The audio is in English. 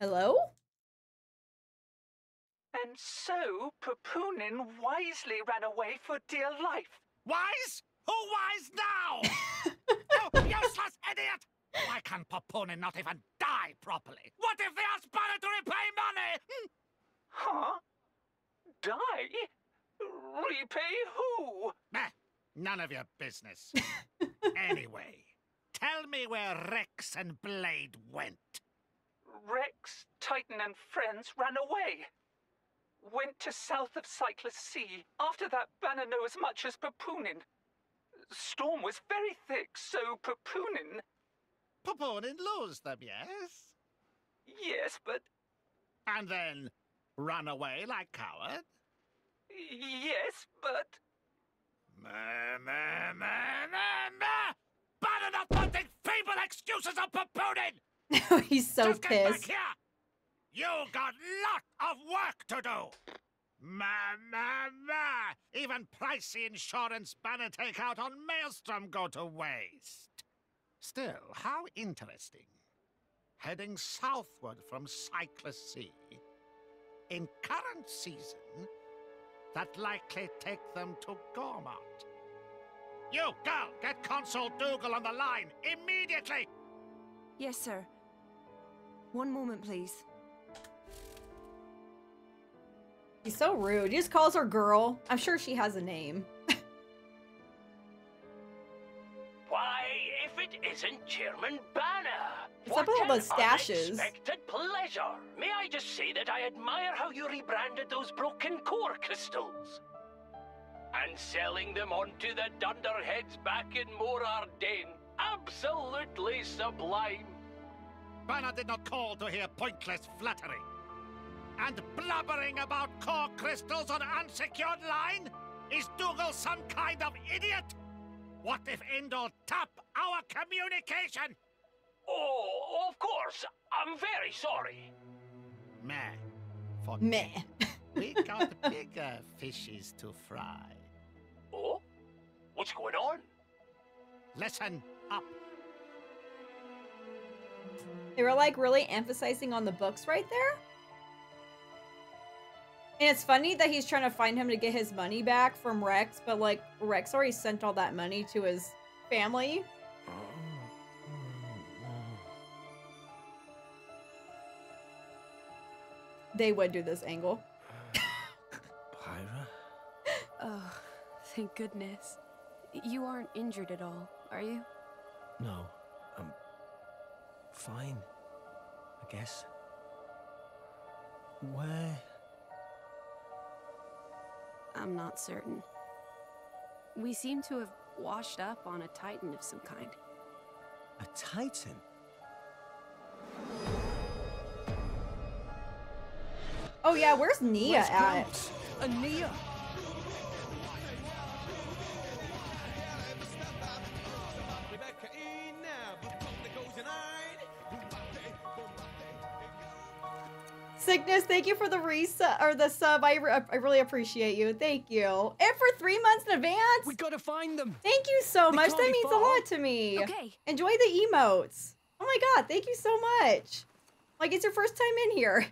Hello? And so Papoonin wisely ran away for dear life. Wise? Who wise now? You useless idiot! Why can Papoonin not even die properly? What if they ask Banner to repay money? Huh? Die? Repay who? Nah, none of your business. Anyway, tell me where Rex and Blade went. Rex, Titan and friends ran away. Went to south of Cyclops Sea. After that, Banner knew as much as Papoonin. Storm was very thick, so Papoonin... Papoonin lost them, yes? Yes, but... And then run away like coward? Yes, but... Banner not wanting feeble excuses of Papoonin! He's so just pissed. Get back here. You got lot of work to do! Even pricey insurance Banner take out on Maelstrom go to waste. Still, how interesting. Heading southward from Cyclops Sea. In current season, that likely take them to Gormont. You, girl, get Consul Dougal on the line, immediately! Yes, sir. One moment, please. He's so rude. He just calls her girl. I'm sure she has a name. Why, if it isn't Chairman Banner! It's about mustaches. Unexpected pleasure. May I just say that I admire how you rebranded those broken core crystals. And selling them onto the dunderheads back in Morardain. Absolutely sublime. Banner did not call to hear pointless flattery. And blubbering about core crystals on an unsecured line? Is Dougal some kind of idiot? What if Endor tap our communication? Oh, of course. I'm very sorry. Meh. We got bigger fishes to fry. Oh? What's going on? Listen up. They were like really emphasizing on the books right there? And it's funny that he's trying to find him to get his money back from Rex, but like, Rex already sent all that money to his family. They would do this angle. Pyra? Oh, thank goodness. You aren't injured at all, are you? No, I'm fine, I guess. Where? I'm not certain. We seem to have washed up on a Titan of some kind. A Titan? Oh yeah, where's Nia at? A Nia? Sickness, thank you for the sub. I really appreciate you. Thank you. And for 3 months in advance. We gotta find them. Thank you so much. That means a lot to me. Okay. Enjoy the emotes. Oh my god, thank you so much. Like, it's your first time in here.